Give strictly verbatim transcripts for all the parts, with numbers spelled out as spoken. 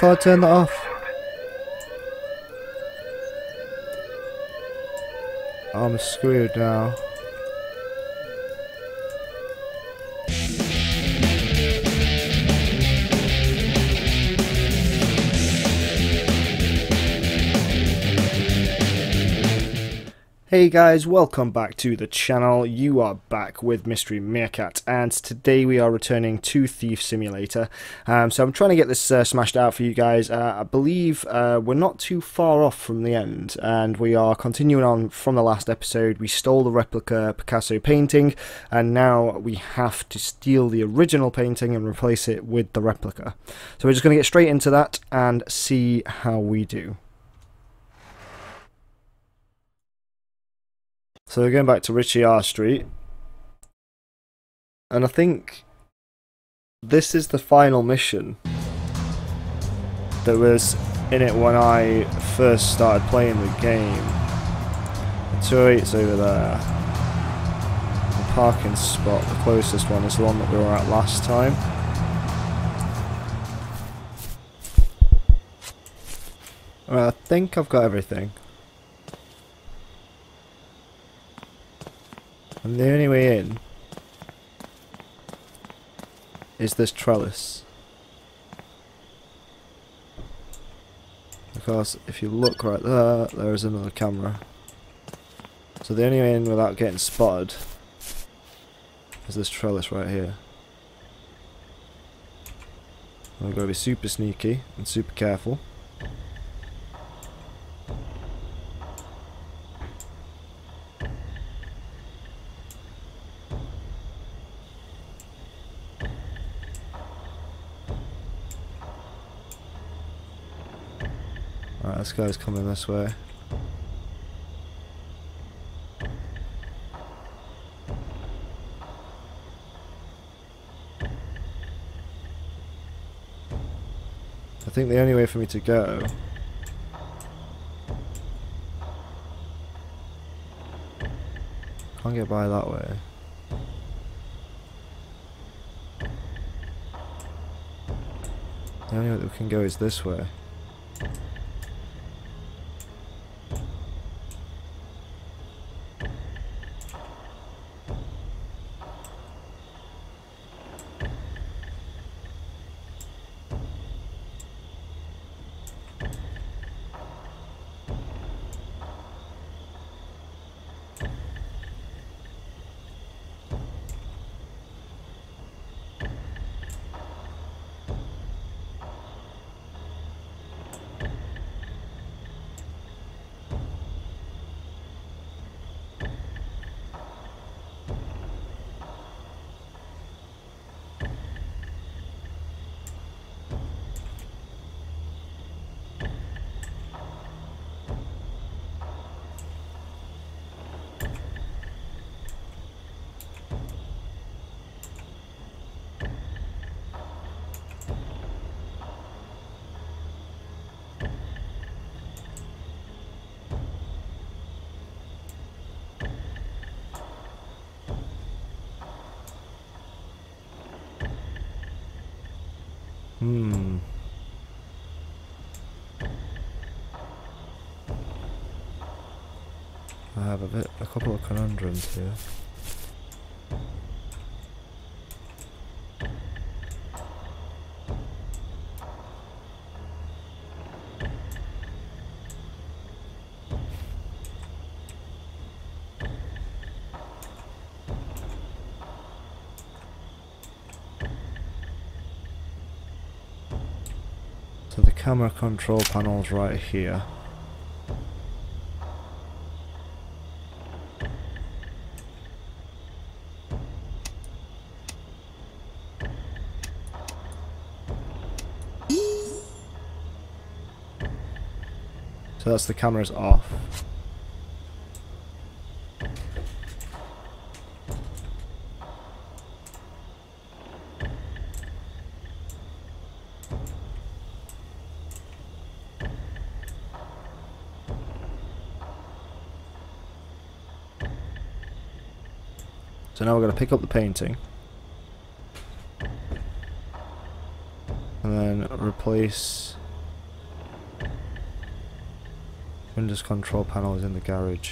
before I turn that off? I'm screwed now. Hey guys, welcome back to the channel. You are back with Mystery Meerkat, and today we are returning to Thief Simulator. Um, so I'm trying to get this uh, smashed out for you guys. Uh, I believe uh, we're not too far off from the end, and we are continuing on from the last episode. We stole the replica Picasso painting, and now we have to steal the original painting and replace it with the replica. So we're just going to get straight into that and see how we do. So we're going back to Ritchie R Street, and I think this is the final mission that was in it when I first started playing the game. two oh eight's over there. The parking spot, the closest one, is the one that we were at last time. Alright, I think I've got everything. And the only way in is this trellis. Because if you look right there, there is another camera. So the only way in without getting spotted is this trellis right here. And we've got to be super sneaky and super careful. Right, this guy's coming this way. I think the only way for me to go can't get by that way. The only way that we can go is this way. Hmm. I have a bit, a couple of conundrums here. So the camera control panel's right here. So that's the camera's off. So now we're going to pick up the painting and then replace Windows control panel is in the garage.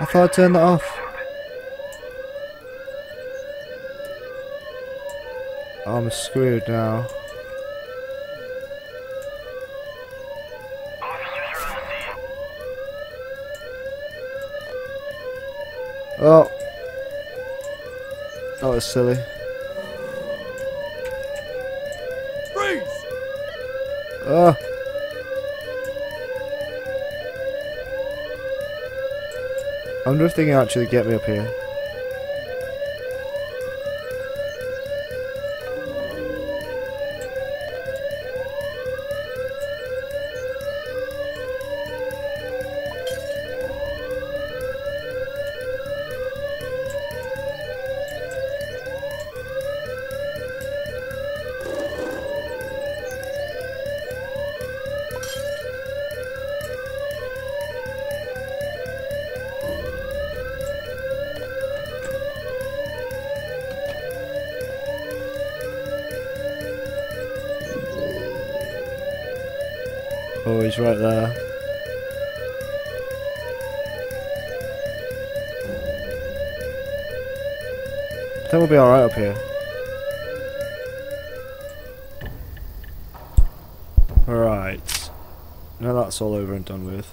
I thought I turned that off. I'm screwed now. Oh, that was silly. Freeze! Oh. I wonder if they can actually get me up here. Oh, he's right there. I think we'll be alright up here. Alright. Now that's all over and done with.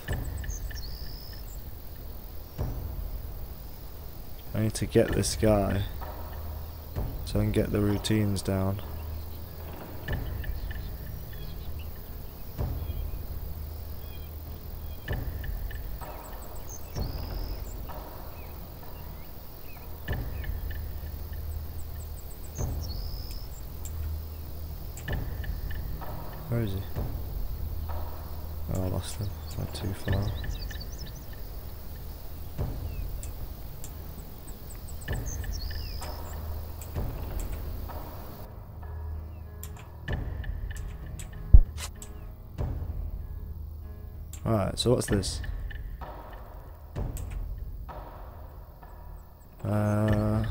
I need to get this guy so I can get the routines down. Where is he? Oh, I lost him. Not too far. Alright, so what's this? Uh...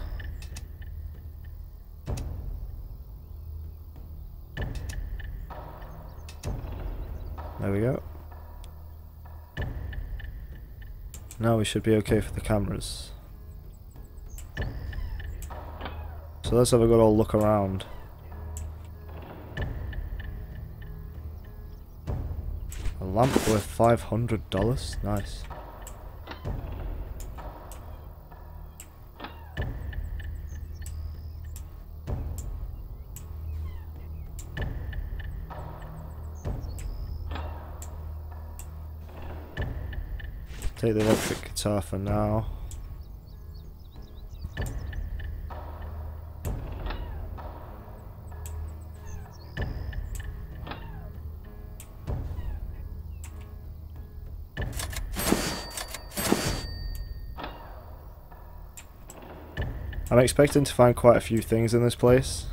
There we go. Now we should be okay for the cameras. So let's have a good old look around. A lamp worth five hundred dollars? Nice. Take the electric guitar for now. I'm expecting to find quite a few things in this place.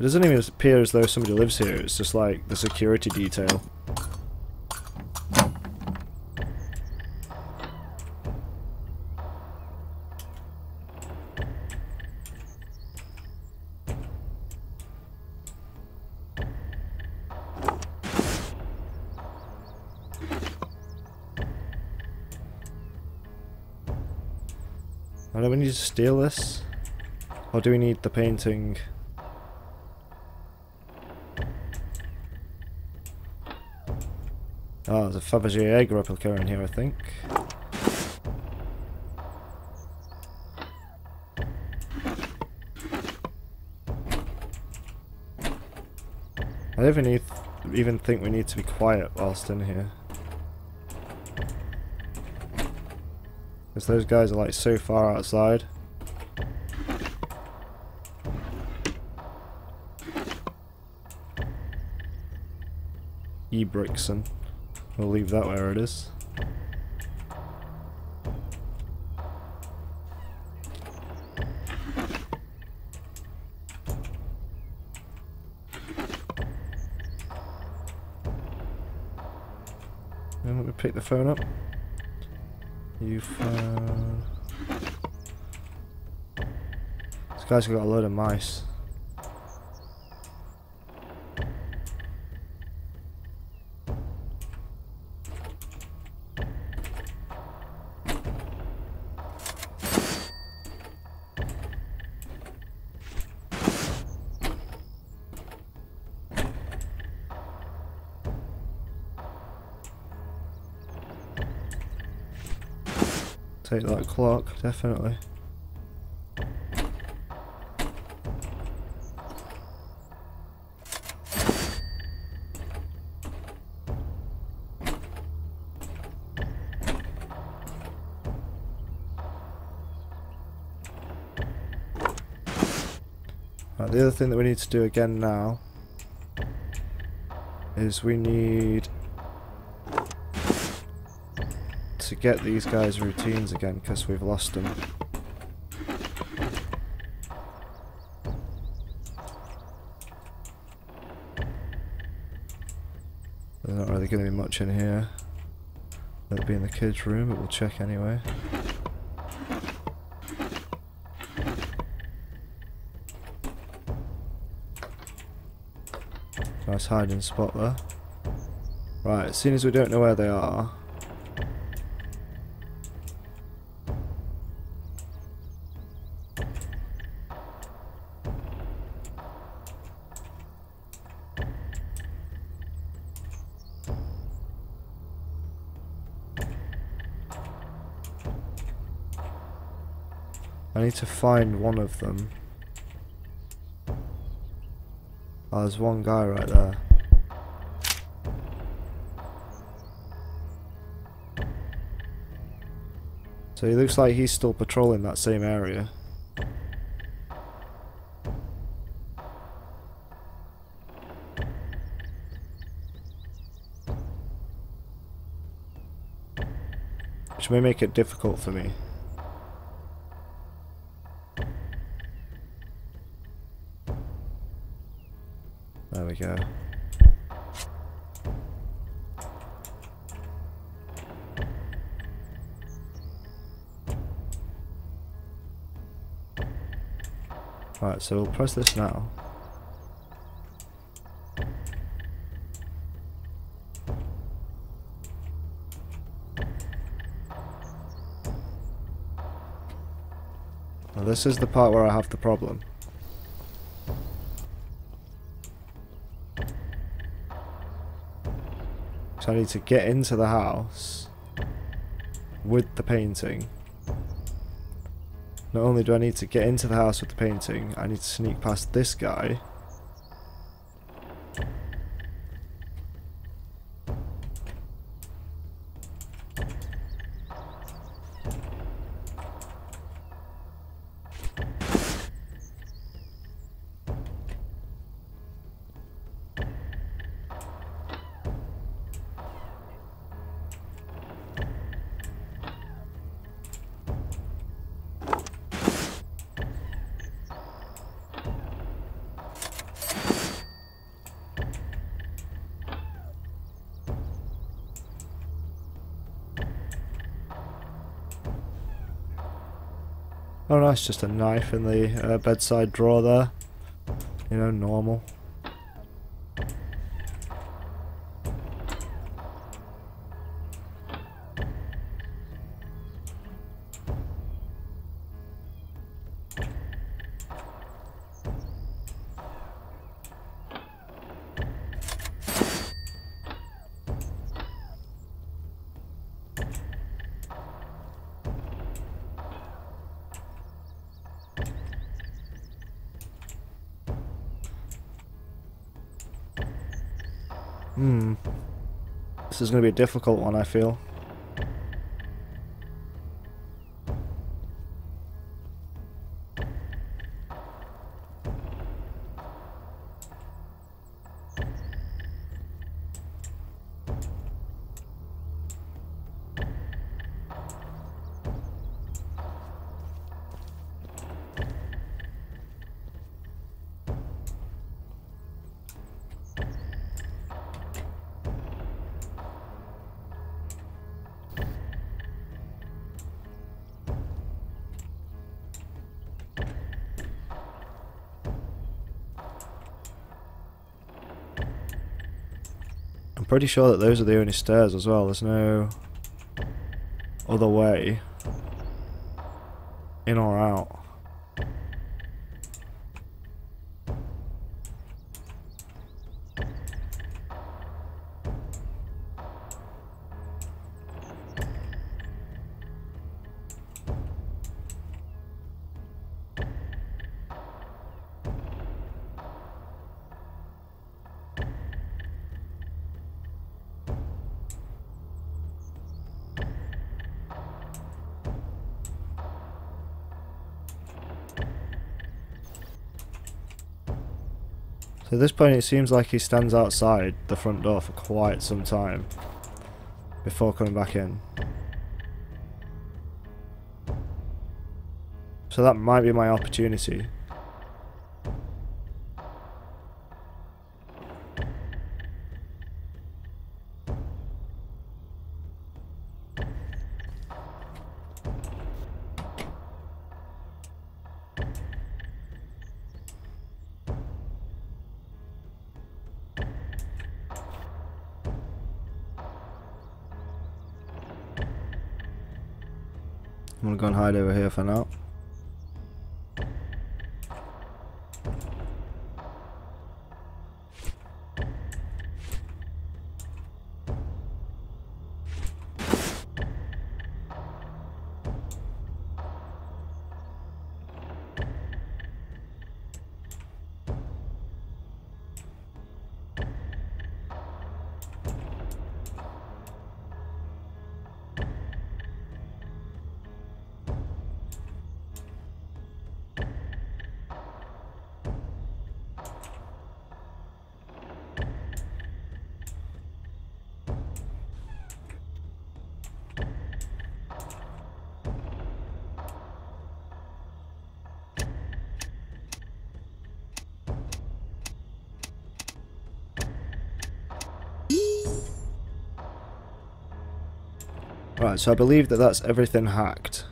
It doesn't even appear as though somebody lives here, it's just like the security detail. Now, do we need to steal this? Or do we need the painting? Ah, oh, there's a Fabergé egg replica in here, I think. I don't even, need, even think we need to be quiet whilst in here. Because those guys are like so far outside. E. Brixen. We'll leave that where it is. And let me pick the phone up. You found... This guy's got a load of mice. Take that clock, definitely. Right, the other thing that we need to do again now is we need to get these guys' routines again because we've lost them. There's not really going to be much in here. That'd be in the kids' room, but we'll check anyway. Nice hiding spot there. Right, seeing as we don't know where they are, I need to find one of them. Oh, there's one guy right there. So he looks like he's still patrolling that same area. Which may make it difficult for me. There we go. Right, so we'll press this now. Now this is the part where I have the problem. So I need to get into the house with the painting. Not only do I need to get into the house with the painting, I need to sneak past this guy. Oh, nice, just a knife in the uh, bedside drawer there. You know, normal. Hmm. This is going to be a difficult one, I feel. Pretty sure that those are the only stairs as well. There's no other way in or out. At this point it seems like he stands outside the front door for quite some time before coming back in. So that might be my opportunity. I'm gonna go and hide over here for now. Right, so I believe that that's everything hacked.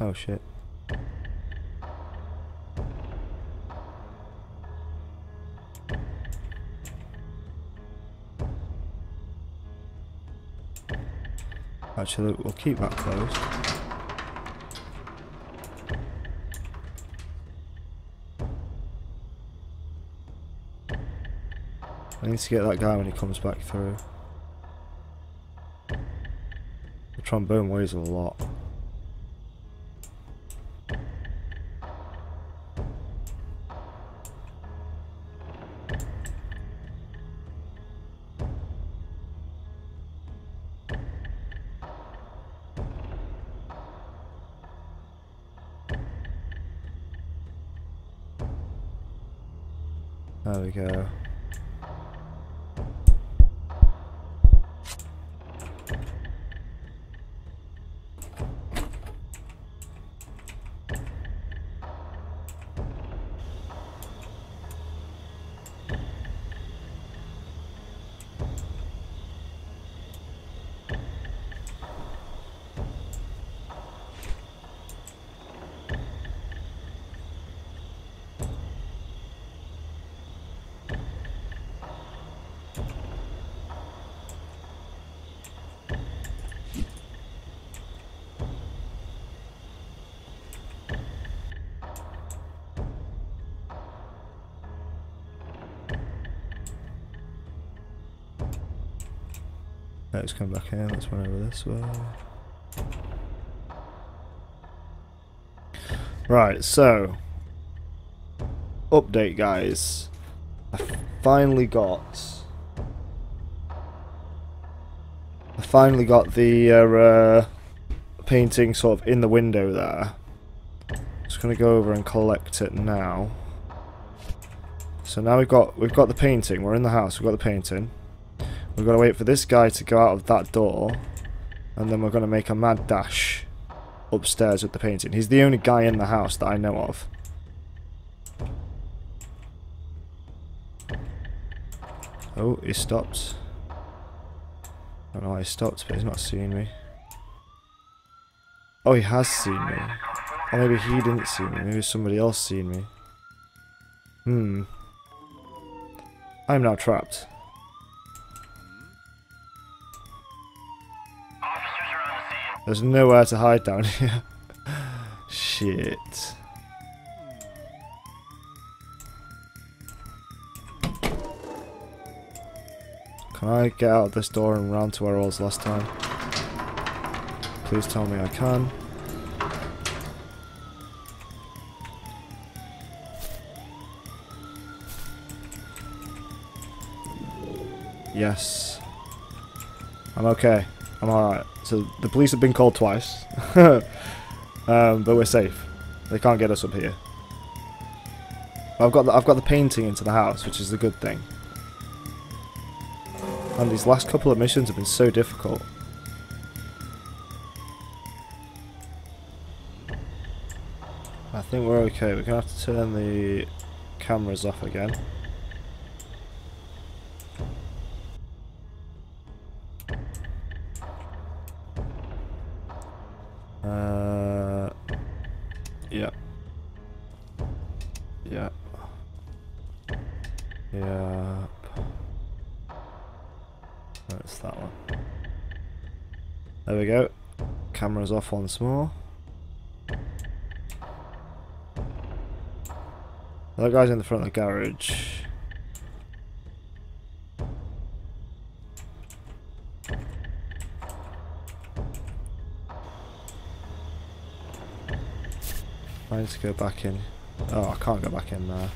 Oh shit. Actually, we'll keep that closed. I need to get that guy when he comes back through. The trombone weighs a lot. There we go. Let's come back here, let's run over this way. Right, so update guys. I finally got I finally got the uh, uh, painting sort of in the window there. Just gonna go over and collect it now. So now we've got we've got the painting, we're in the house, we've got the painting. We've got to wait for this guy to go out of that door, and then we're going to make a mad dash upstairs with the painting. He's the only guy in the house that I know of. Oh, he stopped. I don't know why he stopped, but he's not seen me. Oh, he has seen me. Or maybe he didn't see me, maybe somebody else seen me. Hmm. I'm now trapped. There's nowhere to hide down here. Shit. Can I get out of this door and round to where I was last time? Please tell me I can. Yes. I'm okay. I'm alright. So the police have been called twice, um, but we're safe. They can't get us up here. I've got the, I've got the painting into the house, which is the good thing. And these last couple of missions have been so difficult. I think we're okay. We're gonna have to turn the cameras off again. Cameras off once more. That guy's in the front of the garage. I need to go back in. Oh, I can't go back in there.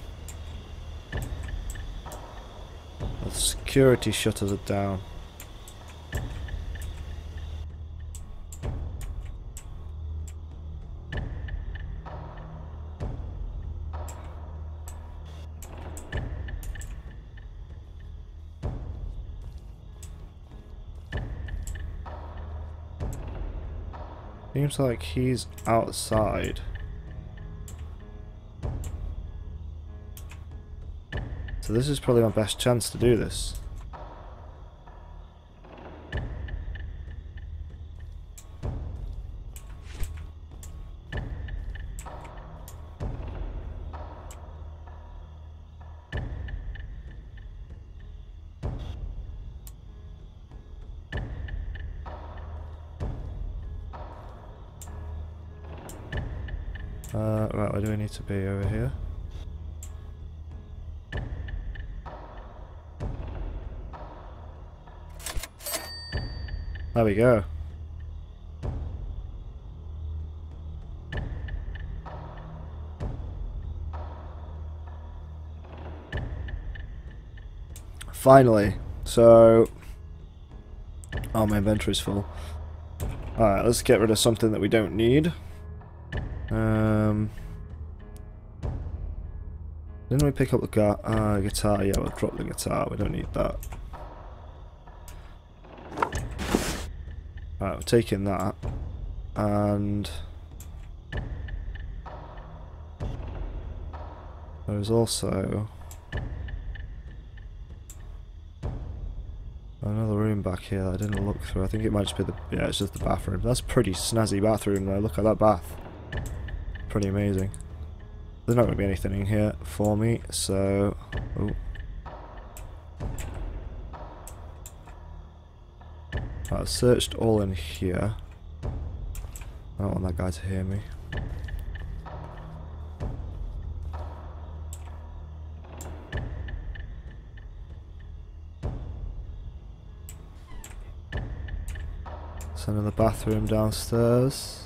The security shutters are down. Seems like he's outside. So this is probably my best chance to do this. Uh, right, where do we need to be over here? There we go. Finally, so... Oh, my inventory's full. Alright, let's get rid of something that we don't need. Um, didn't we pick up the gu uh, guitar? Yeah, we'll drop the guitar. We don't need that. Alright, we're taking that. And there's also another room back here that I didn't look through. I think it might just be the... Yeah, it's just the bathroom. That's a pretty snazzy bathroom though. Look at that bath. Pretty amazing. There's not going to be anything in here for me, so... Oh. Right, I've searched all in here. I don't want that guy to hear me. There's another bathroom downstairs.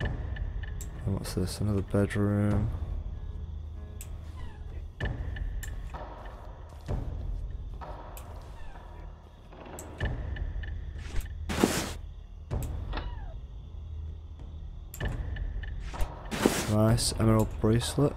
And what's this? Another bedroom. Nice emerald bracelet.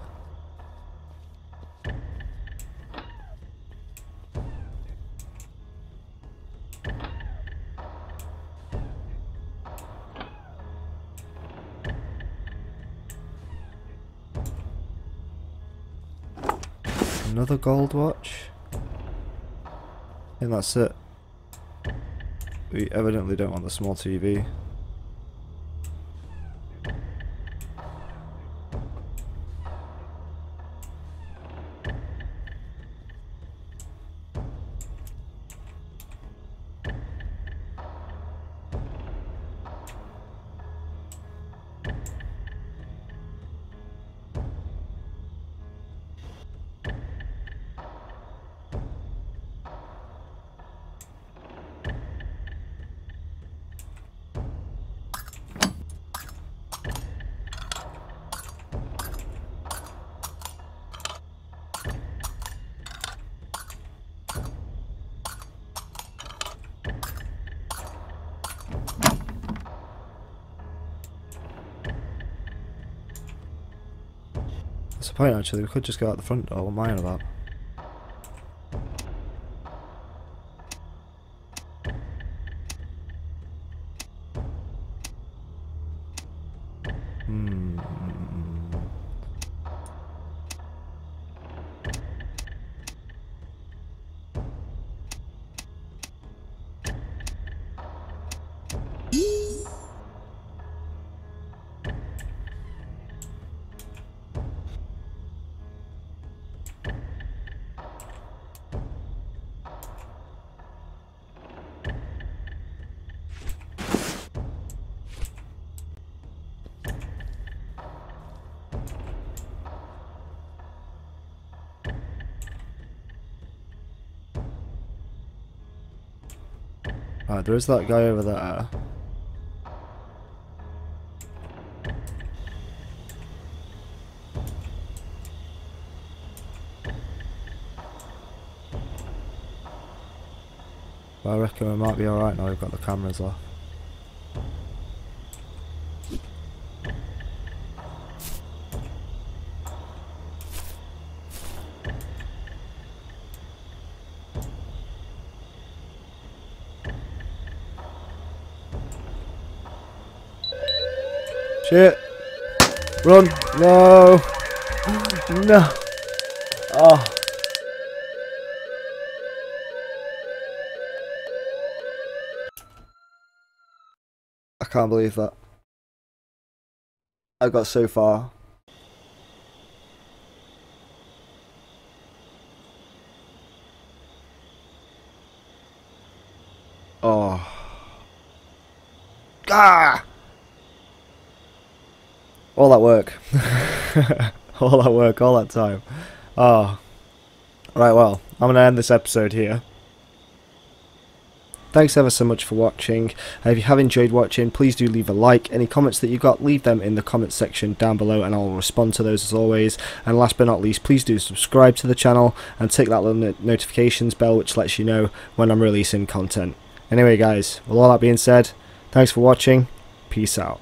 Another gold watch. I think that's it. We evidently don't want the small T V. That's the point actually, we could just go out the front door, what am I on about? Hmm. Ah, there is that guy over there. But I reckon we might be alright now we've got the cameras off. Shit! Run! No! No! Oh! I can't believe that. I got so far. Oh! Ah! All that work, all that work, all that time. Ah, oh. Right. Well, I'm gonna end this episode here. Thanks ever so much for watching. Uh, if you have enjoyed watching, please do leave a like. Any comments that you got, leave them in the comments section down below, and I'll respond to those as always. And last but not least, please do subscribe to the channel and tick that little notifications bell, which lets you know when I'm releasing content. Anyway, guys, with all that being said, thanks for watching. Peace out.